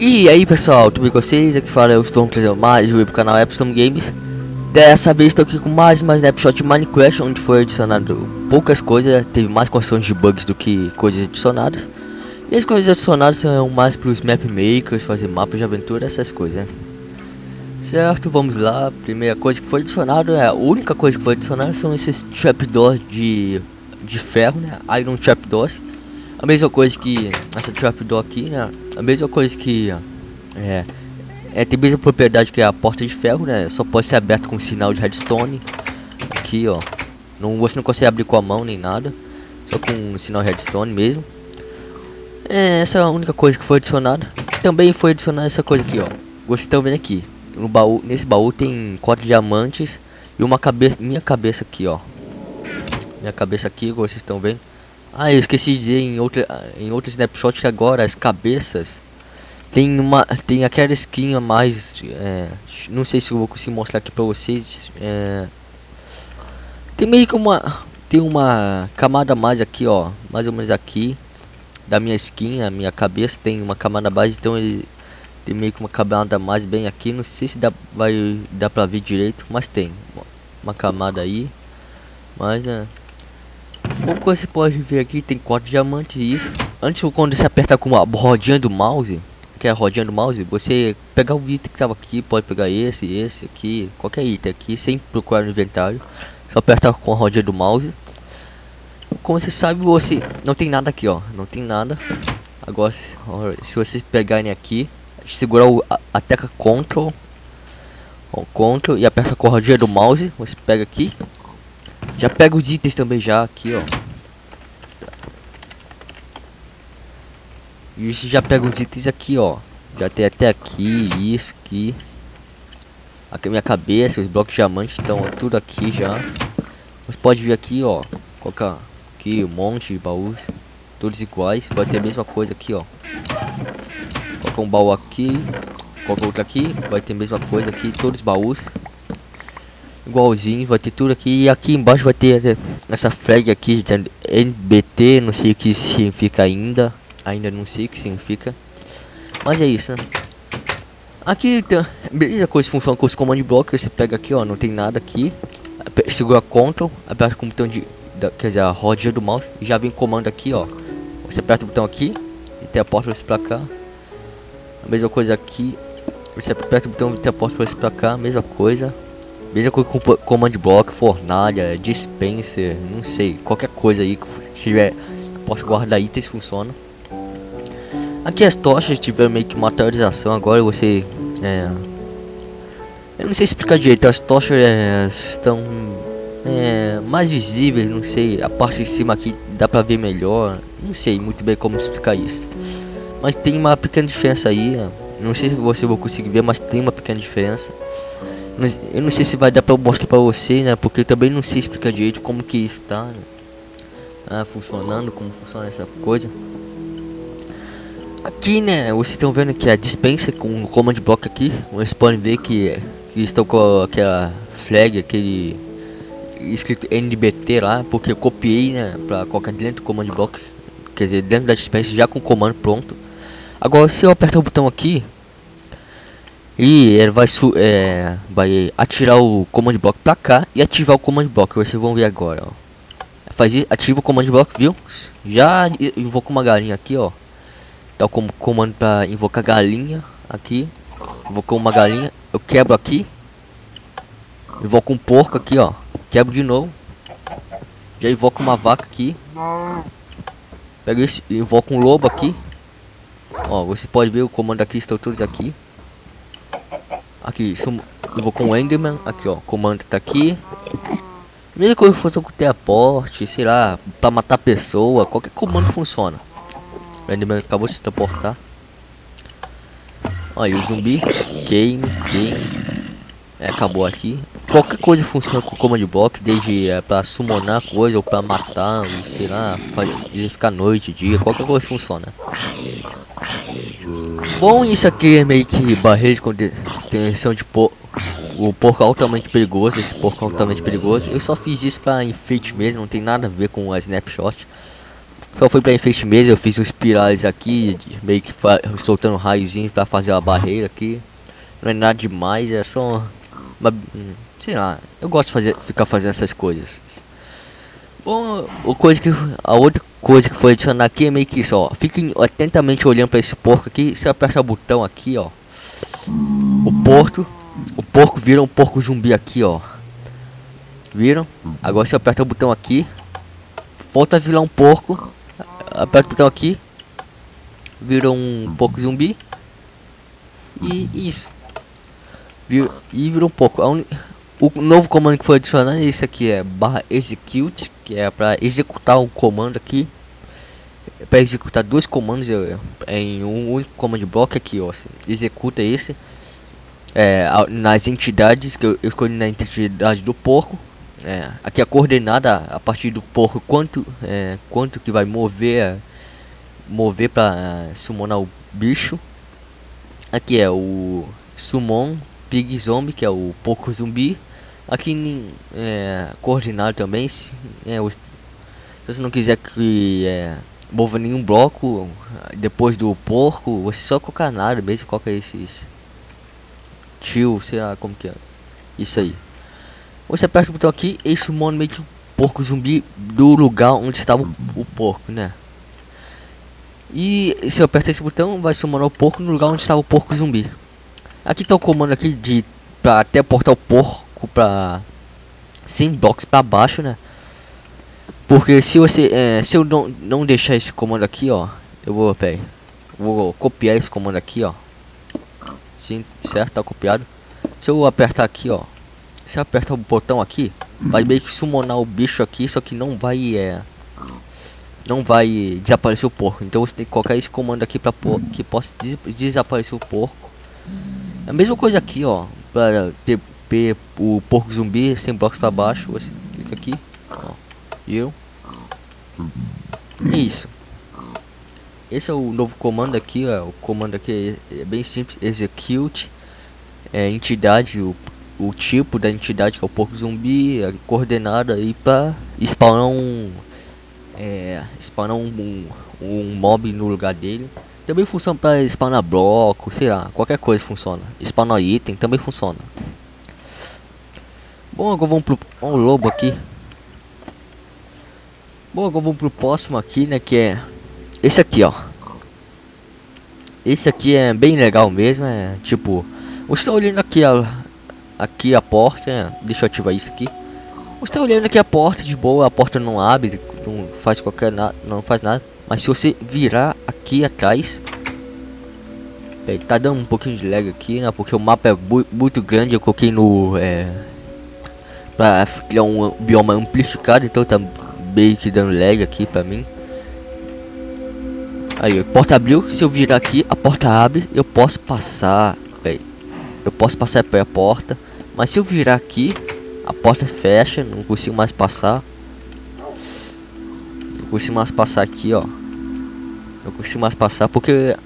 E aí pessoal, tudo bem com vocês? Aqui fala eu estou trazendo mais um vídeo pro canal App Storm Games. Dessa vez estou aqui com mais uma Snapshot Minecraft, onde foi adicionado poucas coisas, teve mais construções de bugs do que coisas adicionadas. E as coisas adicionadas são mais para os map makers, fazer mapas de aventura, essas coisas, né? Certo, vamos lá. Primeira coisa que foi adicionada, a única coisa que foi adicionada são esses trapdoors de ferro, né? Iron Trapdoors. A mesma coisa que essa trapdoor aqui, né? A mesma coisa que tem a mesma propriedade que a porta de ferro, né? Só pode ser aberta com um sinal de redstone. Aqui, ó. Você não consegue abrir com a mão nem nada. Só com um sinal de redstone mesmo. Essa é a única coisa que foi adicionada. Também foi adicionada essa coisa aqui, ó. Vocês estão vendo aqui. No baú, nesse baú tem 4 diamantes e uma cabeça. Minha cabeça aqui, ó. Minha cabeça aqui, vocês estão vendo. Ah, eu esqueci de dizer em outro snapshot que agora as cabeças tem aquela skin a mais, não sei se eu vou conseguir mostrar aqui pra vocês, tem meio que uma camada a mais aqui, ó, mais ou menos aqui da minha skin, a minha cabeça tem uma camada a mais, então ele tem meio que uma camada a mais bem aqui, não sei se dá pra ver direito, mas tem uma camada aí, mas né. Como você pode ver aqui, tem 4 diamantes e isso. Antes, quando você aperta com a rodinha do mouse, que é a rodinha do mouse, você pegar o item que tava aqui, pode pegar esse aqui, qualquer item aqui, sem procurar no inventário. Só apertar com a rodinha do mouse. Como você sabe, você não tem nada aqui, ó, não tem nada. Agora, se vocês pegarem aqui, segurar a tecla Ctrl, ó, Ctrl e aperta com a rodinha do mouse, você pega aqui. Já pega os itens também já, aqui ó. E isso já pega os itens aqui ó. Já tem até aqui, isso aqui. Aqui minha cabeça, os blocos de diamante estão tudo aqui já. Você pode ver aqui ó. Colocar aqui um monte de baús. Todos iguais, vai ter a mesma coisa aqui ó. Coloca um baú aqui. Coloca outro aqui, vai ter a mesma coisa aqui, todos os baús. Igualzinho, vai ter tudo aqui e aqui embaixo vai ter essa flag aqui dizendo NBT, não sei o que significa ainda não sei o que significa, mas é isso, né? Aqui tem beleza, coisa funciona com os command blocks, você pega aqui ó, não tem nada aqui, segura Ctrl, aperta com o botão quer dizer, a rodinha do mouse e já vem o comando aqui ó, você aperta o botão aqui e teleporta você pra cá, a mesma coisa aqui, você aperta o botão e teleporta você pra cá, mesma coisa. Mesma coisa com command block, fornalha, dispenser, não sei, qualquer coisa aí que tiver, posso guardar itens, funciona. Aqui as tochas tiveram meio que uma atualização agora, você, eu não sei explicar direito, as tochas estão mais visíveis, não sei, a parte de cima aqui dá pra ver melhor, não sei muito bem como explicar isso. Mas tem uma pequena diferença aí, não sei se você vai conseguir ver, mas tem uma pequena diferença. Eu não sei se vai dar pra eu mostrar pra você, né? Porque eu também não sei explicar direito como que está, né? Funcionando, como funciona essa coisa. Aqui, né? Vocês estão vendo que a dispensa com o command block aqui. Vocês podem ver que estão com aquela flag, aquele escrito NBT lá. Porque eu copiei, né? Pra colocar dentro do command block. Quer dizer, dentro da dispensa já com o comando pronto. Agora, se eu apertar o botão aqui... E ele vai atirar o command block pra cá e ativar o command block, vocês vão ver agora, ó. Faz isso, ativa o command block, viu? Já invoca uma galinha aqui, ó. Dá como comando pra invocar galinha aqui. Invocou uma galinha, eu quebro aqui. Invoco um porco aqui, ó. Quebro de novo. Já invoco uma vaca aqui. Pega isso, invoco um lobo aqui. Ó, você pode ver o comando aqui, estão todos aqui. Aqui, eu vou com o Enderman, aqui ó, comando tá aqui. Mesma coisa que funciona com teleporte, sei lá, pra matar pessoa, qualquer comando funciona. O Enderman acabou de se teleportar. Aí o zumbi, game. Acabou aqui. Qualquer coisa funciona com o command block, desde pra summonar coisa ou pra matar, ou, sei lá, ficar noite, dia, qualquer coisa funciona. Bom, isso aqui é meio que barreira de contenção de porco. O porco altamente perigoso, esse porco altamente perigoso. Eu só fiz isso para enfeite mesmo, não tem nada a ver com a snapshot. Só fui pra enfeite mesmo, eu fiz uns pirais aqui, meio que soltando raiozinhos pra fazer uma barreira aqui. Não é nada demais, é só uma, sei lá, eu gosto de ficar fazendo essas coisas. Bom, a outra coisa que foi adicionar aqui é meio que isso, ó. Fiquem atentamente olhando pra esse porco aqui, se eu apertar o botão aqui, ó. O porco vira um porco zumbi aqui, ó. Viram? Agora se eu apertar o botão aqui, volta a virar um porco. Aperta o botão aqui, vira um porco zumbi. E isso. Virou um porco. O novo comando que foi adicionado é esse aqui, é barra execute, que é para executar um comando aqui. Para executar dois comandos em um único comando bloco aqui, ó. Executa esse nas entidades que eu escolhi, na entidade do porco. Aqui a coordenada a partir do porco, quanto que vai mover para summonar o bicho. Aqui é o summon pig zombie, que é o porco zumbi. Aqui coordenada também, se você não quiser que mova nenhum bloco depois do porco, você só colocar nada mesmo, coloca esses tio, sei lá como que é isso aí. Você aperta o botão aqui e summon meio que o porco zumbi do lugar onde estava o porco, né? E se eu apertar esse botão, vai summonar o porco no lugar onde estava o porco zumbi. Aqui tá o comando aqui de para teleportar o porco para 100 blocos para baixo, né? Porque se você se eu não deixar esse comando aqui, ó, eu vou copiar esse comando aqui, ó. Sim, certo, tá copiado. Se eu apertar aqui, ó, se apertar o botão aqui, vai meio que summonar o bicho aqui, só que não vai desaparecer o porco. Então você tem que colocar esse comando aqui para que possa desaparecer o porco. A mesma coisa aqui, ó, para TP o porco zumbi 100 blocos para baixo, você clica aqui, ó. É isso. Esse é o novo comando aqui, ó. O comando aqui é bem simples, execute entidade, o tipo da entidade que é o porco zumbi, a coordenada aí para spawnar um mob no lugar dele. Também funciona para spawnar bloco, sei lá, qualquer coisa funciona. Spawnar item também funciona. Bom, agora vamos pro lobo aqui. Bom, agora vamos pro próximo aqui, né, que é esse aqui, ó. Esse aqui é bem legal mesmo, tipo, você tá olhando aqui a porta, deixa eu ativar isso aqui. Você tá olhando aqui a porta de boa, a porta não abre, não faz nada, mas se você virar aqui atrás, tá dando um pouquinho de lag aqui, né, porque o mapa é muito grande, eu coloquei no para criar um bioma amplificado, então tá meio que dando lag aqui pra mim. Aí, a porta abriu, se eu virar aqui, a porta abre, eu posso passar, eu posso passar pela porta, mas se eu virar aqui, a porta fecha, não consigo mais passar. Não consigo mais passar aqui, ó. Não consigo mais passar porque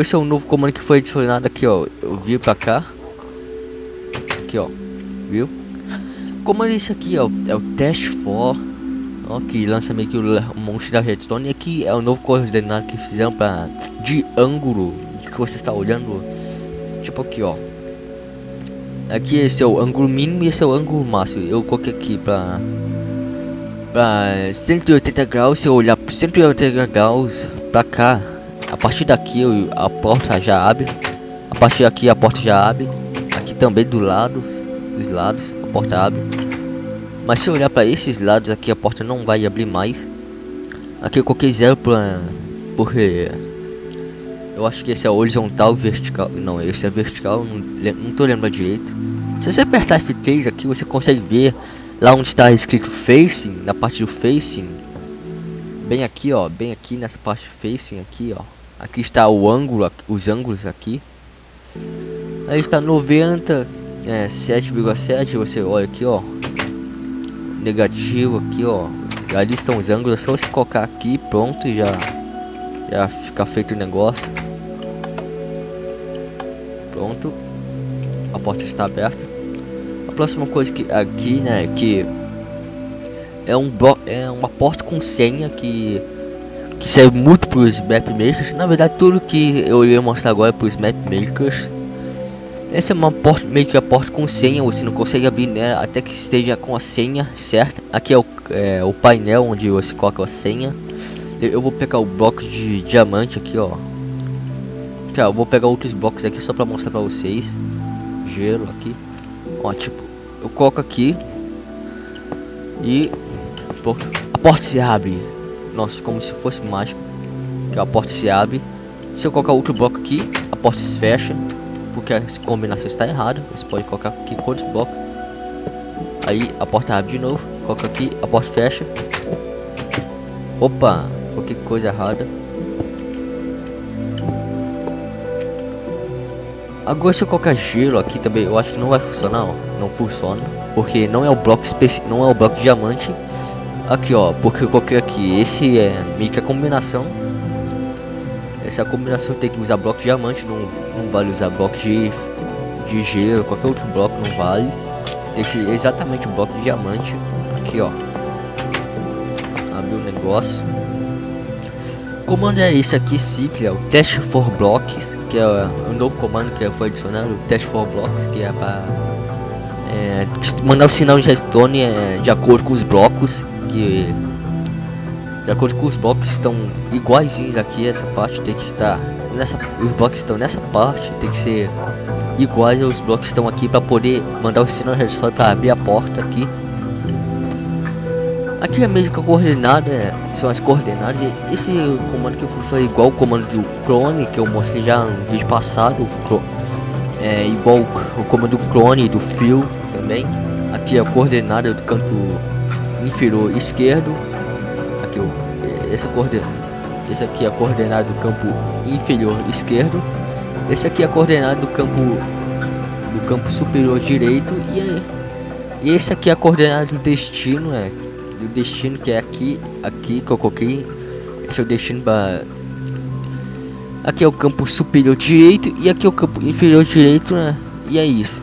esse é um novo comando que foi adicionado aqui, ó. Eu vi pra cá. Aqui, ó. Viu? Comando esse aqui, ó. É o test for, ó, que lança meio que o monstro da redstone. E aqui é o novo coordenado que fizeram pra de ângulo que você está olhando. Tipo aqui, ó. Aqui esse é o ângulo mínimo e esse é o ângulo máximo. Eu coloquei aqui pra 180 graus. Se eu olhar 180 graus pra cá, a partir daqui a porta já abre. A partir daqui a porta já abre. Aqui também dos lados a porta abre. Mas se eu olhar para esses lados aqui, a porta não vai abrir mais. Aqui eu coloquei zero porque eu acho que esse é horizontal, vertical. Não, esse é vertical, não tô lembrando direito. Se você apertar F3 aqui, você consegue ver lá onde está escrito facing, na parte do facing. Bem aqui, ó, bem aqui nessa parte facing aqui, ó. Aqui está o ângulo, os ângulos aqui. Aí está 90, 7,7, você olha aqui, ó. Negativo aqui, ó. Ali estão os ângulos, é só você colocar aqui, pronto, e já fica feito o negócio. Pronto, a porta está aberta. A próxima coisa que aqui, né, que é uma porta com senha, que que serve muito para os map makers. Na verdade, tudo que eu irei mostrar agora é para os map makers. Essa é uma porta, meio que a porta com senha, você não consegue abrir, né, até que esteja com a senha certa. Aqui é o painel onde você coloca a senha. Eu vou pegar o bloco de diamante aqui, ó. Tá, eu vou pegar outros blocos aqui só para mostrar para vocês. Gelo aqui, ó, tipo, eu coloco aqui e a porta se abre. Nossa, como se fosse mágico. Que a porta se abre. Se eu colocar outro bloco aqui, a porta se fecha. Porque a combinação está errada. Você pode colocar aqui quantos blocos. Aí a porta abre de novo. Coloca aqui, a porta fecha. Opa, qualquer coisa errada. Agora se eu colocar gelo aqui também, eu acho que não vai funcionar, ó. Não funciona. Porque não é o bloco específico, não é o bloco de diamante. Aqui, ó, porque eu coloquei aqui. Esse é meio que a combinação. Essa combinação tem que usar bloco de diamante, não vale usar bloco de gelo, qualquer outro bloco não vale. Tem que ser exatamente o bloco de diamante. Aqui, ó. Abriu o negócio. O comando é esse aqui, simples, é o test for blocks, que é um novo comando que foi adicionado, o test for blocks, que é para mandar o sinal de redstone de acordo com os blocos que... De acordo com os blocos estão iguaizinhos aqui, essa parte tem que estar nessa, os blocos estão nessa parte, tem que ser iguais aos blocos que estão aqui para poder mandar o sinal só para abrir a porta aqui. Aqui é mesmo que a coordenada, são as coordenadas. Esse comando que eu fiz é igual o comando do clone que eu mostrei já no vídeo passado, é igual o comando do clone do fio também. Aqui é a coordenada do canto inferior esquerdo. Esse aqui é a coordenada do campo inferior esquerdo, esse aqui é a coordenada do campo superior direito, e esse aqui é a coordenada do destino, que é aqui que eu coloquei. Esse é o destino para aqui é o campo superior direito e aqui é o campo inferior direito, né? E é isso.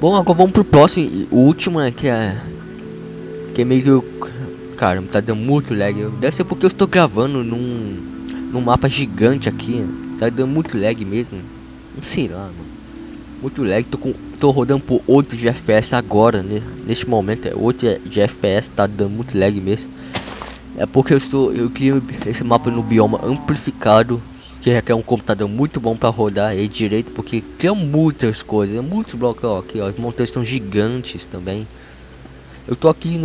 Bom, agora vamos pro próximo, o último, né, que é meio que cara, tá dando muito lag. Deve ser porque eu estou gravando num mapa gigante aqui. Tá dando muito lag mesmo. Não sei lá, mano. Muito lag. Tô rodando por 8 de FPS agora, né? Neste momento é 8 de FPS. Tá dando muito lag mesmo. É porque eu criei esse mapa no bioma amplificado. Que requer um computador muito bom para rodar ele direito. Porque cria muitas coisas. Muitos blocos, ó, aqui, ó. As montanhas são gigantes também. Eu tô aqui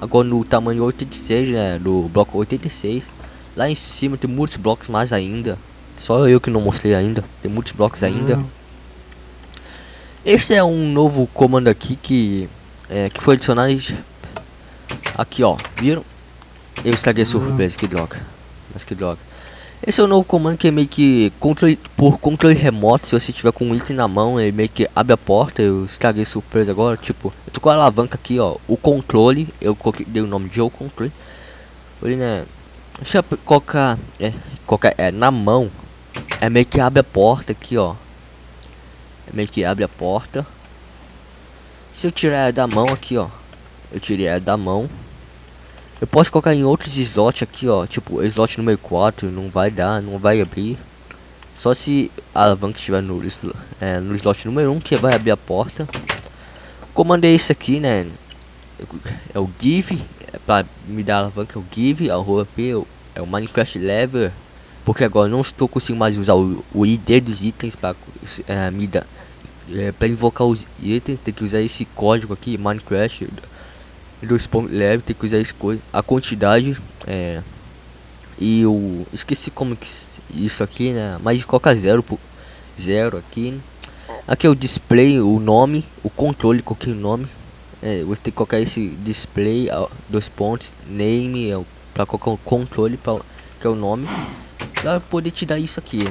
agora no tamanho 86, né, do bloco 86. Lá em cima tem muitos blocos mais ainda. Só eu que não mostrei ainda. Tem muitos blocos ainda. Esse é um novo comando aqui que foi adicionado aqui, ó. Viram? Eu estraguei a surpresa, que droga. Mas que droga. Esse é o novo comando que é meio que controle remoto. Se você tiver com um item na mão, ele meio que abre a porta. Eu estraguei surpresa agora, tipo, eu tô com a alavanca aqui, ó, o controle, eu dei o nome de o controle. Ele, né, deixa eu colocar, na mão, é meio que abre a porta aqui, ó, é meio que abre a porta. Se eu tirar da mão aqui, ó, eu tirei da mão. Eu posso colocar em outros slots aqui, ó, tipo slot número 4, não vai dar, não vai abrir. Só se a alavanca estiver no slot número 1 que vai abrir a porta. Comando é esse aqui, né, é o give, é para me dar a alavanca, é o give, é o Minecraft lever. Porque agora não estou conseguindo mais usar o ID dos itens para para invocar os itens, tem que usar esse código aqui, Minecraft 2.level, tem que usar a quantidade, e eu esqueci como que isso aqui, né, mas coloca 0 aqui. Aqui é o display, o nome, o controle, coloquei o nome, você tem que colocar esse display, dois pontos, name, para colocar o controle, que é o nome, para poder te dar isso aqui,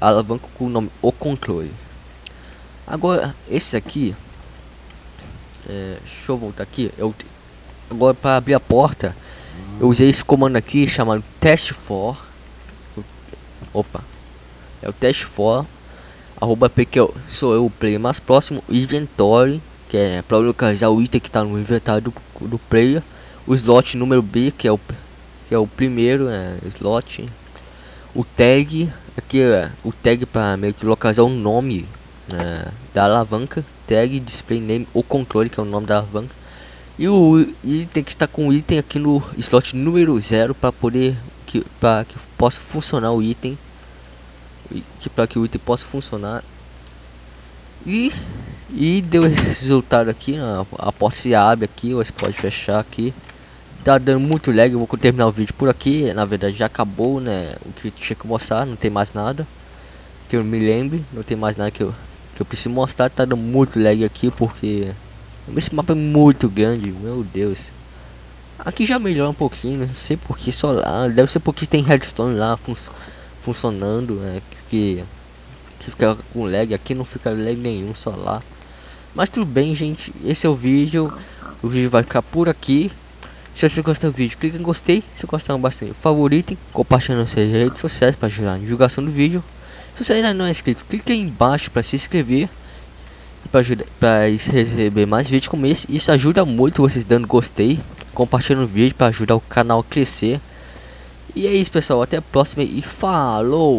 alavanca com o nome, o controle. Agora esse aqui, deixa eu voltar aqui, agora para abrir a porta eu usei esse comando aqui chamado test for, é o test for @p, que sou eu, o player mais próximo, inventory, que é para localizar o item que está no inventário do player, o slot número B, que é o que é o primeiro slot, o tag aqui é o tag para meio que localizar o nome da alavanca, tag display name ou controle, que é o nome da alavanca, e tem que estar com o item aqui no slot número 0 para poder para que possa funcionar o item, e deu esse resultado aqui. A porta se abre aqui, você pode fechar aqui. Tá dando muito lag, eu vou terminar o vídeo por aqui. Na verdade já acabou, né, o que tinha que mostrar, não tem mais nada que eu me lembre, não tem mais nada que eu preciso mostrar. Tá dando muito lag aqui porque esse mapa é muito grande, meu Deus. Aqui já melhora um pouquinho, não sei porque só lá, deve ser porque tem redstone lá funcionando, né, que fica com lag. Aqui não fica lag nenhum, só lá. Mas tudo bem, gente, esse é o vídeo vai ficar por aqui. Se você gostou do vídeo, clique em gostei. Se gostaram bastante, favoritem, compartilhando nas suas redes sociais para ajudar a divulgação do vídeo. Se você ainda não é inscrito, clique aí embaixo para se inscrever, para receber mais vídeos como esse. Isso ajuda muito, vocês dando gostei, compartilhando o vídeo para ajudar o canal a crescer. E é isso, pessoal, até a próxima e falou!